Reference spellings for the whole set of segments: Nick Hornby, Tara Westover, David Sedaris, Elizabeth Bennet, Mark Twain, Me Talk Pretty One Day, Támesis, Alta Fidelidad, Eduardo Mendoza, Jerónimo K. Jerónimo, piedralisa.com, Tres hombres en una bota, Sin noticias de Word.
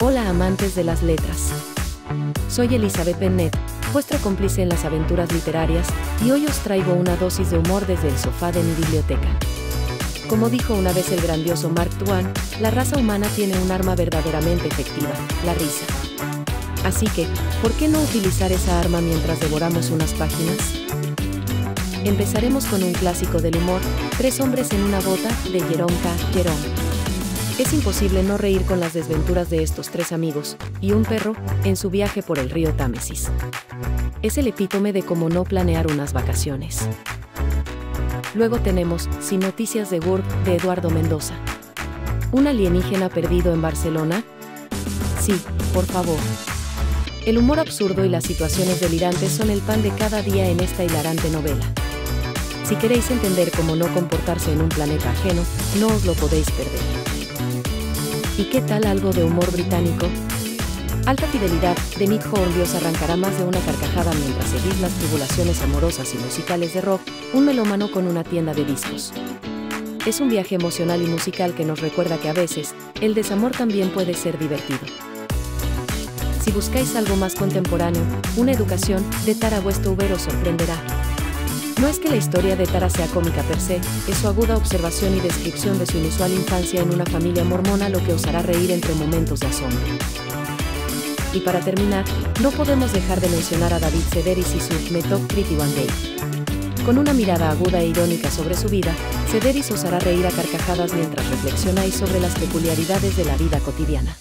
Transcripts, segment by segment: Hola amantes de las letras. Soy Elizabeth Bennet, vuestra cómplice en las aventuras literarias, y hoy os traigo una dosis de humor desde el sofá de mi biblioteca. Como dijo una vez el grandioso Mark Twain, la raza humana tiene un arma verdaderamente efectiva, la risa. Así que, ¿por qué no utilizar esa arma mientras devoramos unas páginas? Empezaremos con un clásico del humor, Tres hombres en una bota, de Jerónimo K. Jerónimo. Es imposible no reír con las desventuras de estos tres amigos y un perro en su viaje por el río Támesis. Es el epítome de cómo no planear unas vacaciones. Luego tenemos Sin noticias de Word, de Eduardo Mendoza. ¿Un alienígena perdido en Barcelona? Sí, por favor. El humor absurdo y las situaciones delirantes son el pan de cada día en esta hilarante novela. Si queréis entender cómo no comportarse en un planeta ajeno, no os lo podéis perder. ¿Y qué tal algo de humor británico? Alta Fidelidad, de Nick Hornby, os arrancará más de una carcajada mientras seguís las tribulaciones amorosas y musicales de rock, un melómano con una tienda de discos. Es un viaje emocional y musical que nos recuerda que a veces, el desamor también puede ser divertido. Si buscáis algo más contemporáneo, Una educación, de Tara Westover, os sorprenderá. No es que la historia de Tara sea cómica per se, es su aguda observación y descripción de su inusual infancia en una familia mormona lo que os hará reír entre momentos de asombro. Y para terminar, no podemos dejar de mencionar a David Sedaris y su Me Talk Pretty One Day. Con una mirada aguda e irónica sobre su vida, Sedaris os hará reír a carcajadas mientras reflexionáis sobre las peculiaridades de la vida cotidiana.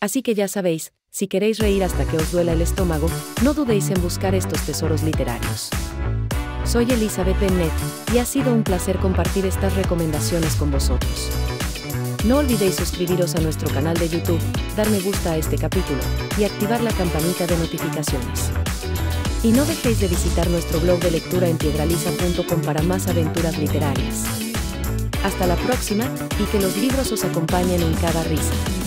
Así que ya sabéis, si queréis reír hasta que os duela el estómago, no dudéis en buscar estos tesoros literarios. Soy Elizabeth Bennet, y ha sido un placer compartir estas recomendaciones con vosotros. No olvidéis suscribiros a nuestro canal de YouTube, dar me gusta a este capítulo, y activar la campanita de notificaciones. Y no dejéis de visitar nuestro blog de lectura en piedralisa.com para más aventuras literarias. Hasta la próxima, y que los libros os acompañen en cada risa.